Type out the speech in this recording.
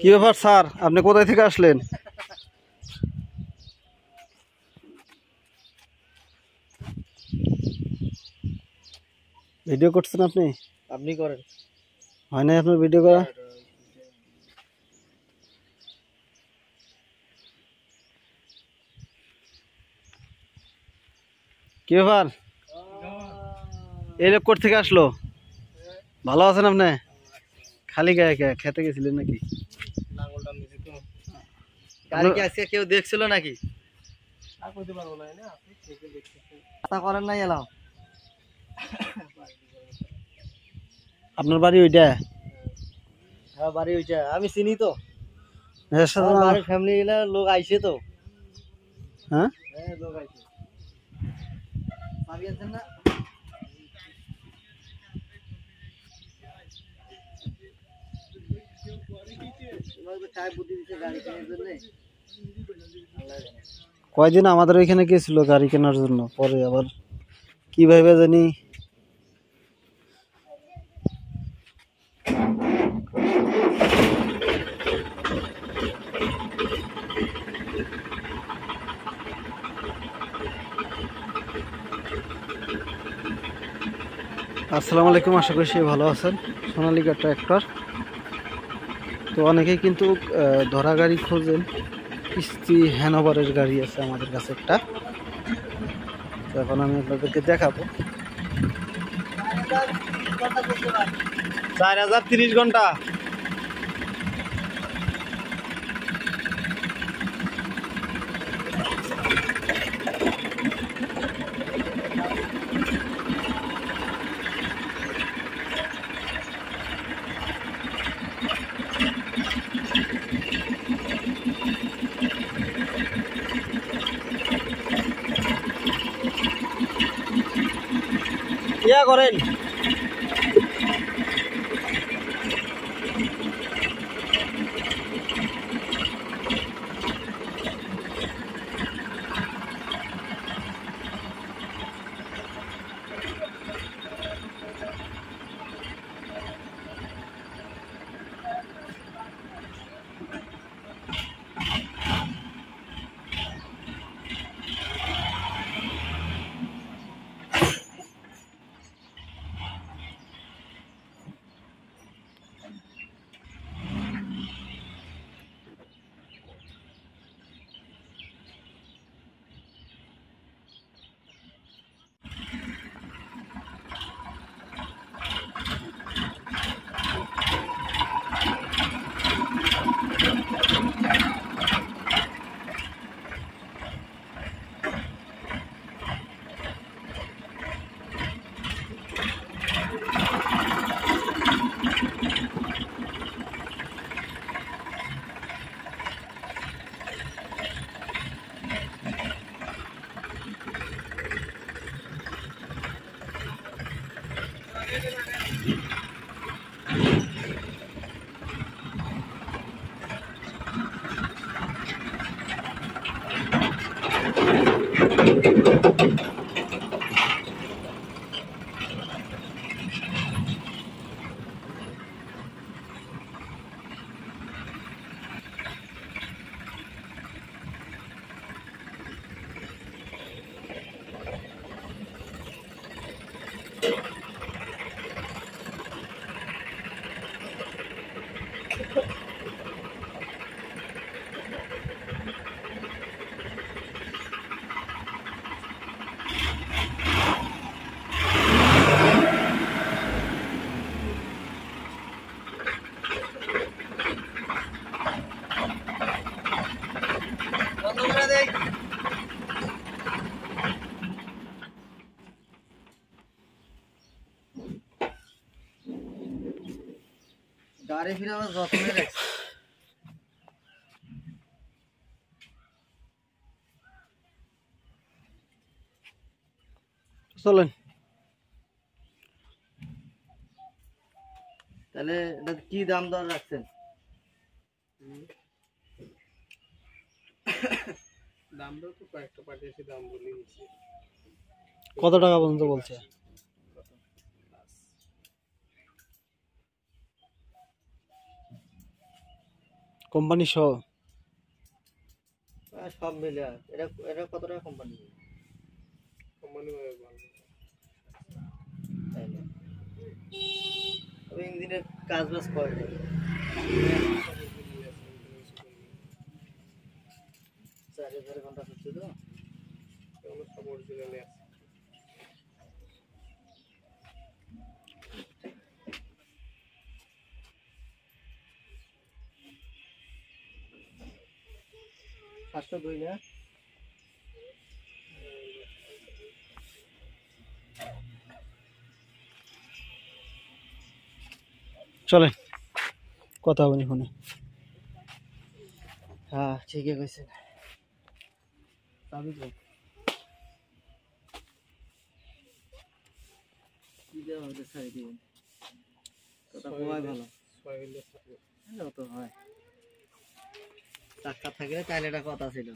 কি ব্যাপার স্যার, আপনি কোথায় থেকে আসলেন? ভিডিও করছেন আপনি? আপনি করেন, হয় না আপনার ভিডিও করা? কি ব্যাপার, এই লোক কোথা থেকে আসলো? ভালো আছেন আপনি? খালি গায়ে খেতে গেছিলেন নাকি? কেউ দেখছিল নাকি? করেন নাই এলাও। আপনার বাড়ি ওইটা? হ্যাঁ বাড়ি ওইটা, আমি চিনি তো, ফ্যামিলি লোক আইছে তো। হ্যাঁ লোক আইছে না? কয়দিন আমাদের ওইখানে গেছিল গাড়ি কেনার জন্য, পরে আবার কি ভাবে জানি আসসালামু আলাইকুম, আশা করি সে ভালো আছেন। সোনালিকা ট্র্যাক্টর তো অনেকেই কিন্তু ধরা গাড়ি খোঁজেন, কিস্তি হ্যানোভারের গাড়ি আছে আমাদের কাছে একটা, তো এখন আমি আপনাদেরকে দেখাবো। 4030 ঘন্টা করেন গাড়ি ফিরে আমার যত্নে রাখছি। চলেন তাহলে এটা কি দাম দর রাখছেন? দাম দর তো কয়েকটা পাঠিয়েছি, দাম বলে দিচ্ছি। কত টাকা পর্যন্ত বলছে? কোম্পানি সহ সব মিলে এটা এটা কত টাকা কোম্পানি কোম্পানি ওই ইঞ্জিনের কাজ বাস করে স্যার এর ঘন্টা হচ্ছে তো কোনো খবর ছিল না আসলে দুই না চলেন কথা হবে ফোনে হ্যাঁ ঠিকই কইছেন তাবিজ কি দাও ওটা সাইড দিন কথা কই ভালো সয়লে না তো হয় টাকা থাকে তাইলে এটা কথা ছিল।